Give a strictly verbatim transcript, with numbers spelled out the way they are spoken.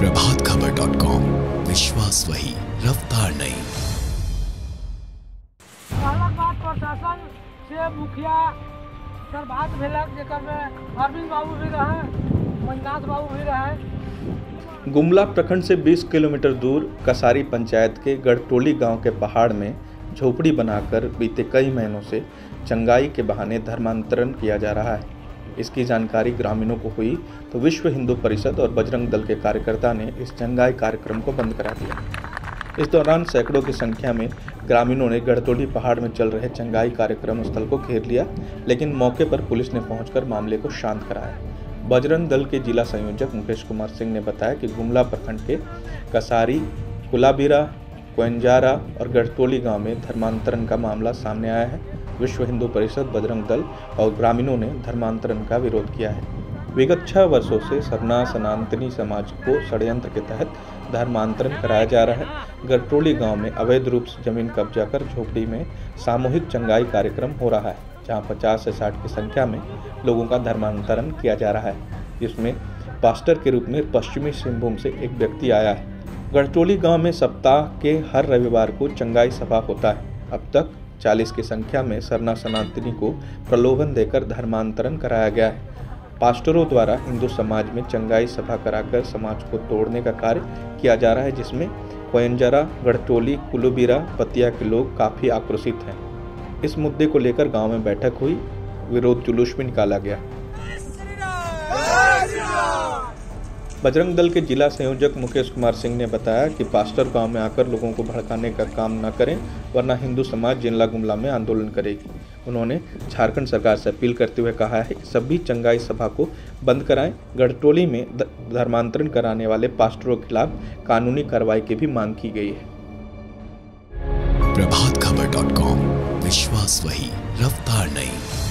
Prabhat Khabar dot com, विश्वास वही, रफ्तार नहीं। बालाघाट प्रशासन से मुखिया सरबात भेलक, जेकर में अरविंद बाबू भी रहे, मंजनाथ बाबू भी रहे। गुमला प्रखंड से बीस किलोमीटर दूर कसारी पंचायत के गढ़टोली गांव के पहाड़ में झोपड़ी बनाकर बीते कई महीनों से चंगाई के बहाने धर्मांतरण किया जा रहा है। इसकी जानकारी ग्रामीणों को हुई तो विश्व हिंदू परिषद और बजरंग दल के कार्यकर्ता ने इस चंगाई कार्यक्रम को बंद करा दिया। इस दौरान सैकड़ों की संख्या में ग्रामीणों ने गढ़टोली पहाड़ में चल रहे चंगाई कार्यक्रम स्थल को घेर लिया, लेकिन मौके पर पुलिस ने पहुंचकर मामले को शांत कराया। बजरंग दल के जिला संयोजक मुकेश कुमार सिंह ने बताया कि गुमला प्रखंड के कसारी, कुलाबीरा, कोयंजारा और गढ़टोली गांव में धर्मांतरण का मामला सामने आया है। विश्व हिंदू परिषद, बजरंग दल और ग्रामीणों ने धर्मांतरण का विरोध किया है। विगत छह वर्षों से सरना सनातनी समाज को षड्यंत्र के तहत धर्मांतरण कराया जा रहा है। गढ़टोली गांव में अवैध रूप से जमीन कब्जा कर झोपड़ी में सामूहिक चंगाई कार्यक्रम हो रहा है, जहां पचास से साठ की संख्या में लोगों का धर्मांतरण किया जा रहा है, जिसमें पास्टर के रूप में पश्चिमी सिंहभूम से एक व्यक्ति आया है। गढ़टोली गाँव में सप्ताह के हर रविवार को चंगाई सभा होता है। अब तक चालीस की संख्या में सरना सनातनी को प्रलोभन देकर धर्मांतरण कराया गया है। पास्टरों द्वारा हिंदू समाज में चंगाई सभा कराकर समाज को तोड़ने का कार्य किया जा रहा है, जिसमें कोयंजारा, गढ़टोली, कुलाबीरा, पतिया के लोग काफ़ी आक्रोशित हैं। इस मुद्दे को लेकर गांव में बैठक हुई, विरोध जुलूस भी निकाला गया। बजरंग दल के जिला संयोजक मुकेश कुमार सिंह ने बताया कि पास्टर गांव में आकर लोगों को भड़काने का काम न करें, वरना हिंदू समाज जिला गुमला में आंदोलन करेगी। उन्होंने झारखंड सरकार से अपील करते हुए कहा है कि सभी चंगाई सभा को बंद कराएं। गढ़टोली में धर्मांतरण कराने वाले पास्टरों के खिलाफ कानूनी कार्रवाई की भी मांग की गई है। प्रभात खबर डॉट कॉम, विश्वास वही, रफ्तार नहीं।